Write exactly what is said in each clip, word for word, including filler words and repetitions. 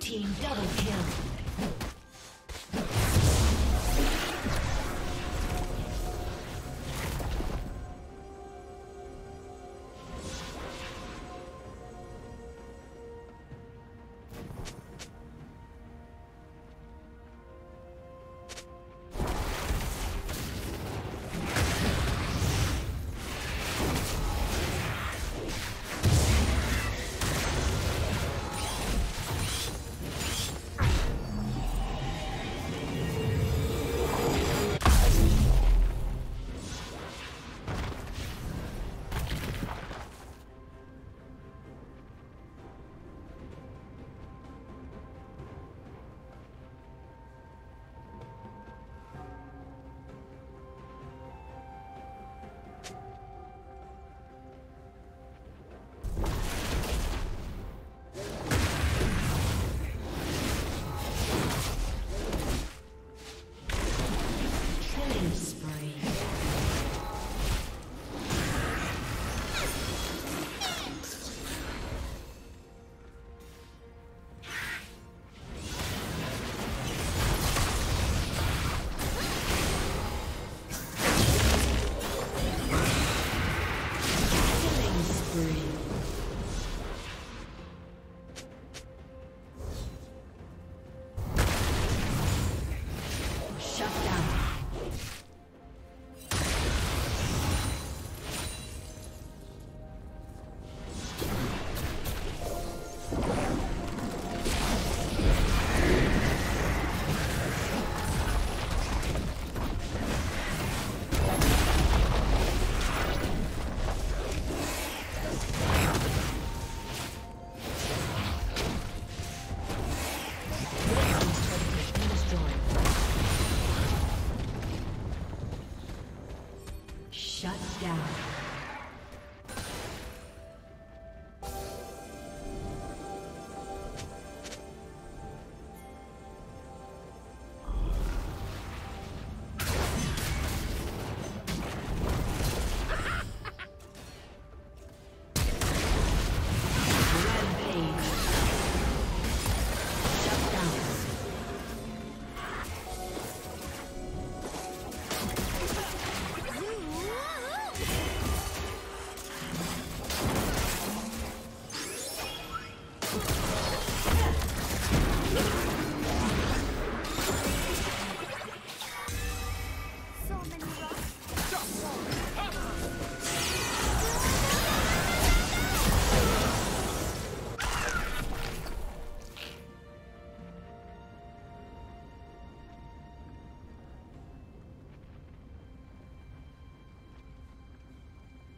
Blue team double kill.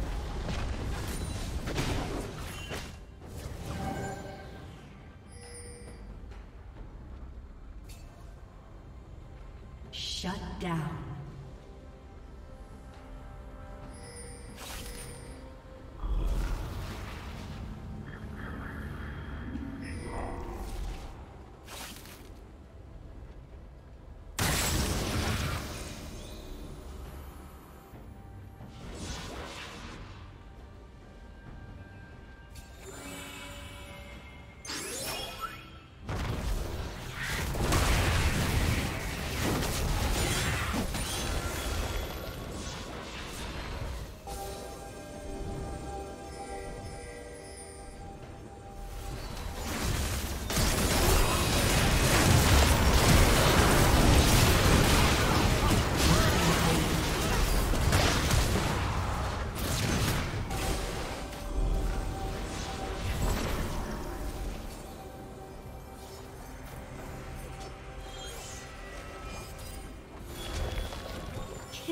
Shut down.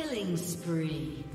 Killing spree.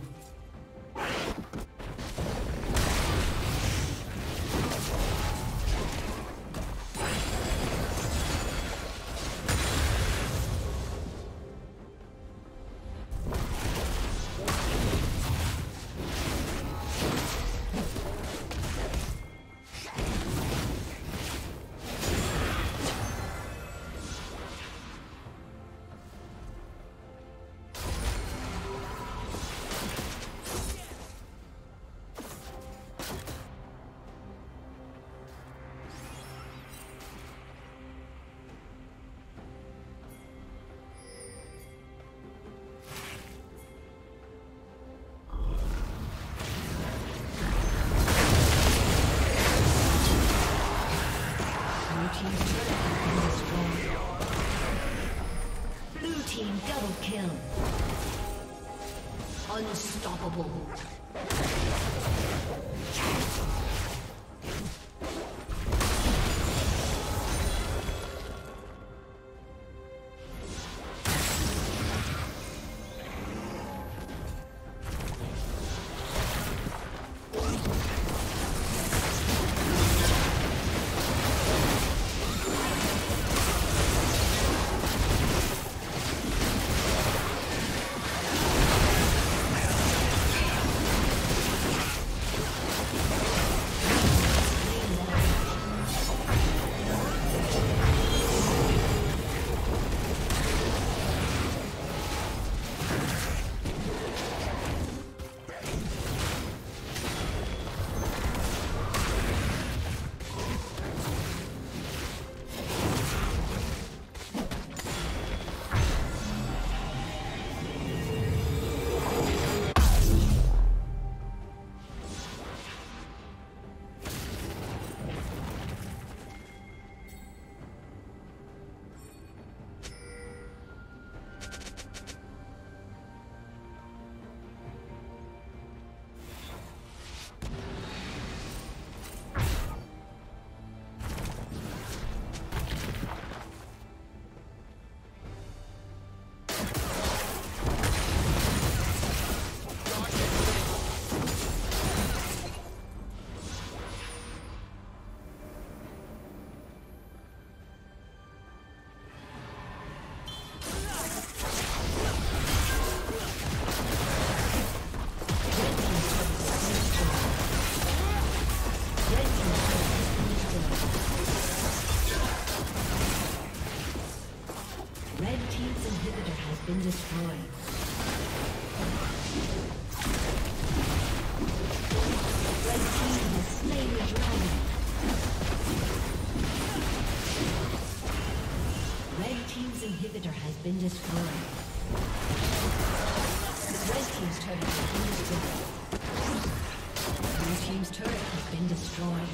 Unstoppable. Been destroyed. Red team has slain the dragon. Red team's inhibitor has been destroyed. Red team's turret has been destroyed. Blue team's turret has been destroyed.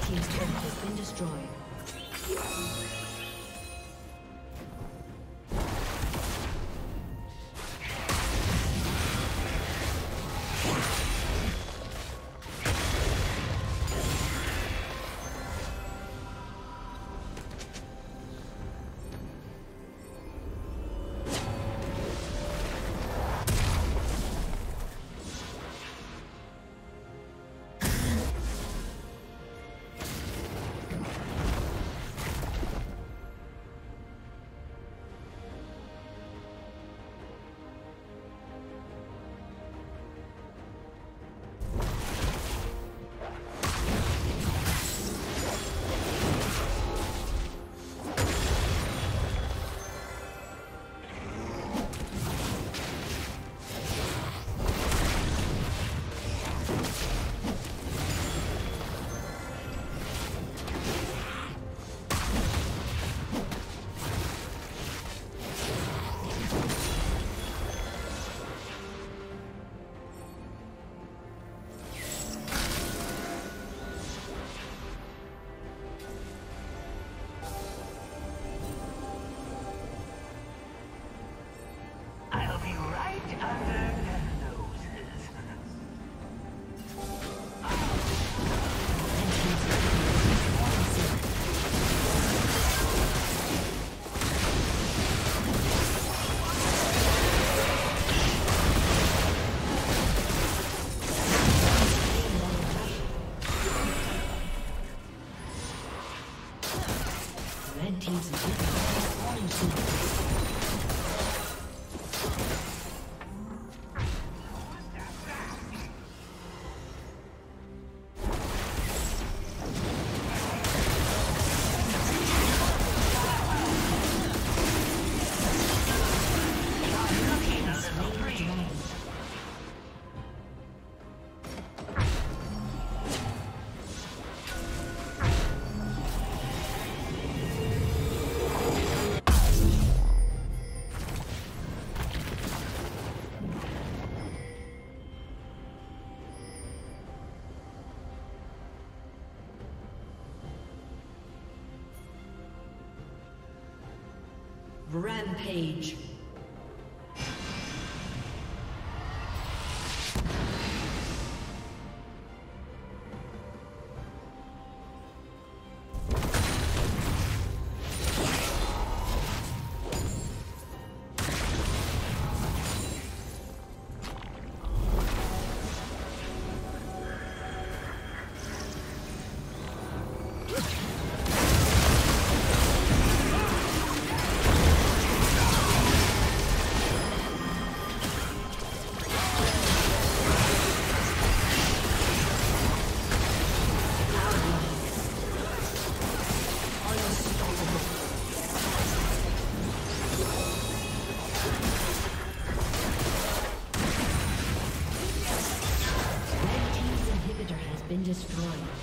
Red team's turret has been destroyed. Rampage. Destroyed.